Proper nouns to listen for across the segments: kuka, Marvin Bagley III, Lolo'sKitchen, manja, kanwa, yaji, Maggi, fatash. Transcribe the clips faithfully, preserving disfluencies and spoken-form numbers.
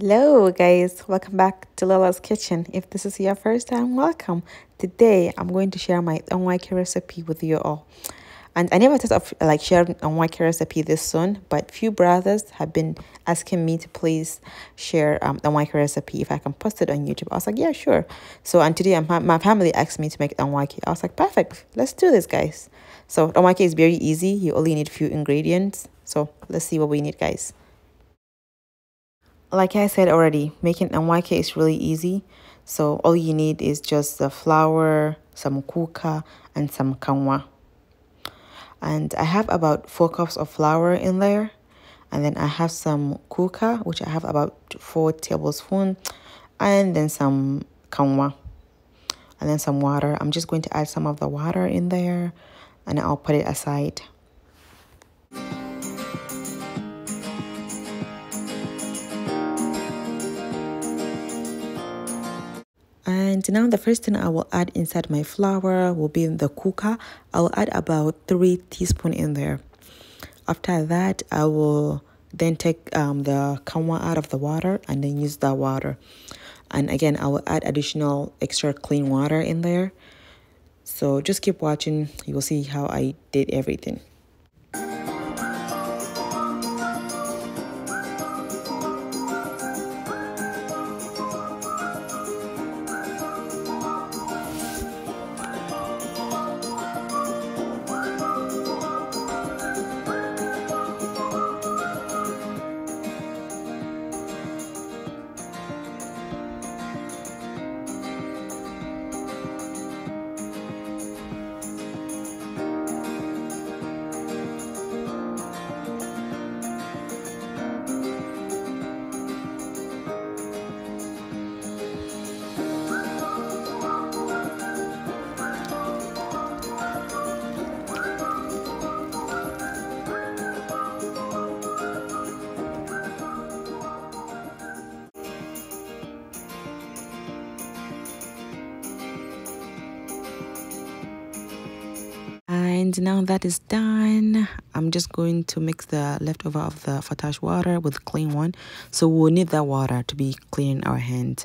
Hello guys, welcome back to Lolo's Kitchen. If this is your first time, welcome. Today I'm going to share my onwake recipe with you all, and I never thought of like sharing onwake recipe this soon, but few brothers have been asking me to please share um onwake recipe if I can post it on YouTube. I was like, yeah, sure. So and today my family asked me to make onwake. I was like, perfect, let's do this guys. So onwake is very easy, you only need few ingredients, so let's see what we need guys. Like I said already, making onwake is really easy. So all you need is just the flour, some kuka, and some kanwa. And I have about four cups of flour in there. And then I have some kuka, which I have about four tablespoons. And then some kanwa. And then some water. I'm just going to add some of the water in there. And I'll put it aside. And now the first thing I will add inside my flour will be the kuka. I will add about three teaspoons in there. After that, I will then take um, the kanwa out of the water and then use that water. And again, I will add additional extra clean water in there. So just keep watching. You will see how I did everything. And now that is done, I'm just going to mix the leftover of the fatash water with clean one. So we'll need that water to be cleaning our hand.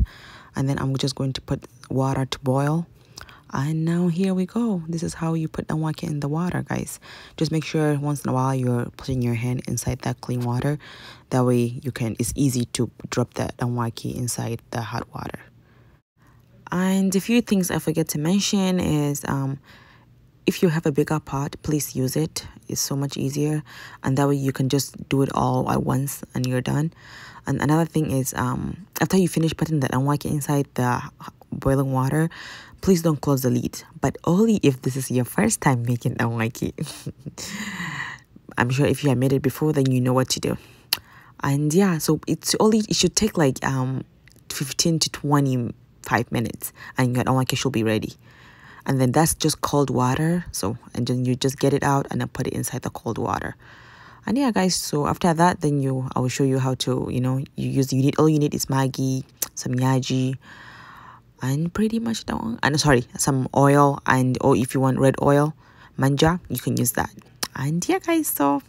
And then I'm just going to put water to boil. And now here we go. This is how you put onwake in the water, guys. Just make sure once in a while you're putting your hand inside that clean water. That way you can, it's easy to drop that onwake inside the hot water. And a few things I forget to mention is um. if you have a bigger pot, please use it. It's so much easier. And that way you can just do it all at once and you're done. And another thing is, um, after you finish putting the onwake inside the boiling water, please don't close the lid. But only if this is your first time making onwake. I'm sure if you have made it before, then you know what to do. And yeah, so it's only, it should take like um, fifteen to twenty-five minutes. And your onwake should be ready. And then that's just cold water. So, and then you just get it out and then put it inside the cold water. And yeah, guys, so after that, then you, I will show you how to, you know, you use, you need, all you need is Maggi, some yaji, and pretty much that one. And sorry, some oil, and, or if you want red oil, manja, you can use that. And yeah, guys, so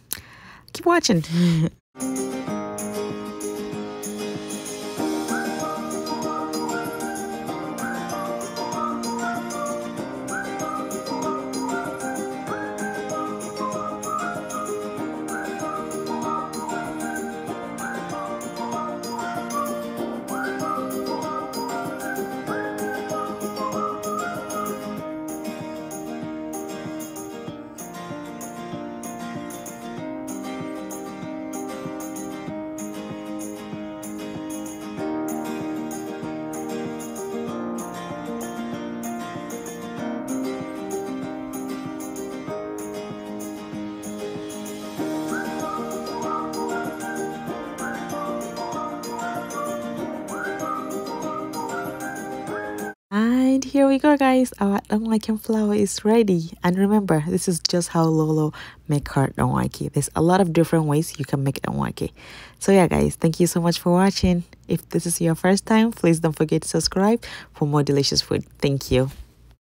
keep watching. And here we go guys, our onwake flour is ready. And remember, this is just how Lolo make her onwake. There's a lot of different ways you can make onwake. So yeah guys, thank you so much for watching. If this is your first time, please don't forget to subscribe for more delicious food. Thank you.